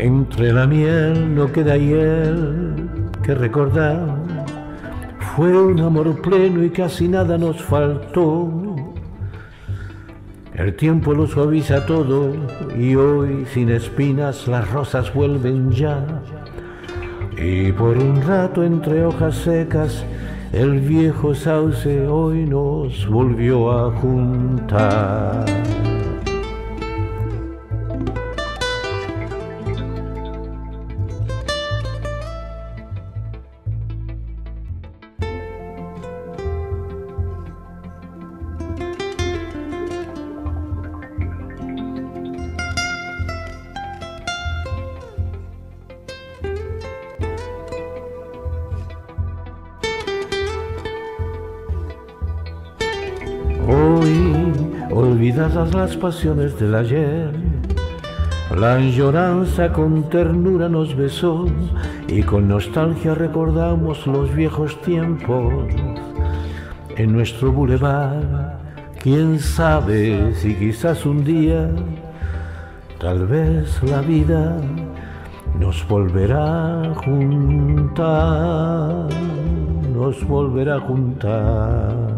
Entre la miel no queda hiel que recordar. Fue un amor pleno y casi nada nos faltó. El tiempo lo suaviza todo y hoy sin espinas las rosas vuelven ya. Y por un rato entre hojas secas el viejo sauce hoy nos volvió a juntar. Olvidadas las pasiones del ayer, la lloranza con ternura nos besó y con nostalgia recordamos los viejos tiempos. En nuestro bulevar, quién sabe si quizás un día, tal vez la vida nos volverá a juntar, nos volverá a juntar.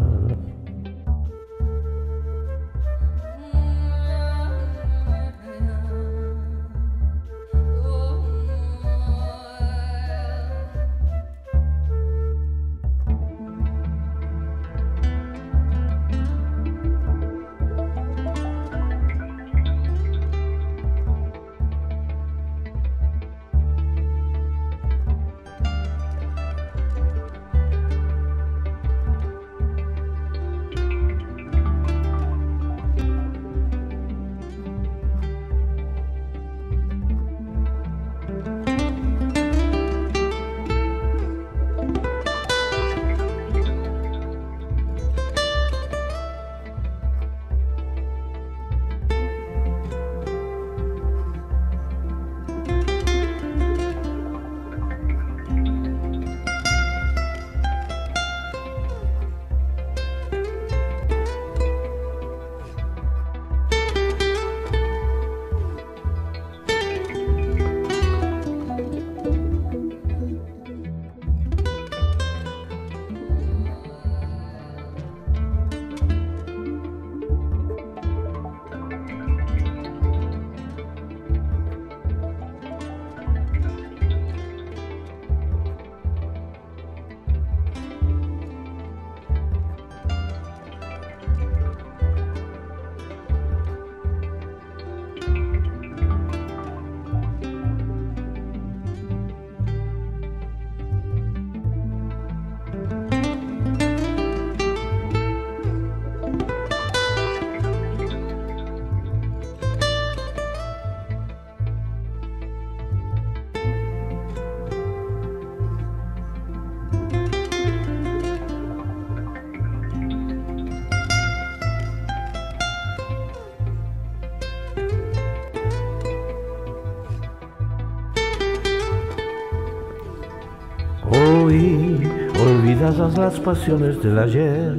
Olvidadas las pasiones del ayer,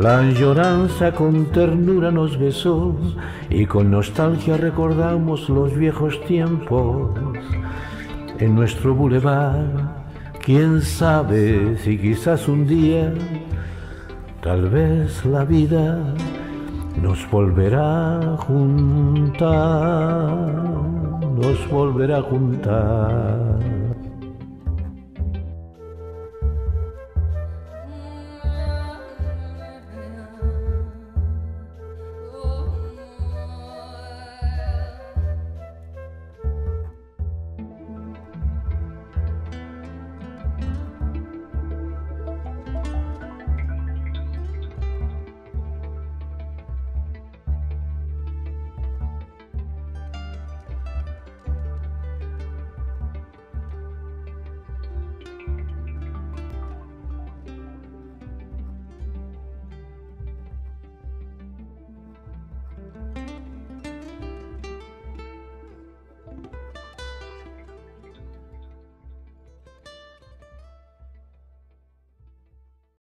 la lloranza con ternura nos besó y con nostalgia recordamos los viejos tiempos. En nuestro bulevar, quién sabe si quizás un día, tal vez la vida nos volverá a juntar, nos volverá a juntar.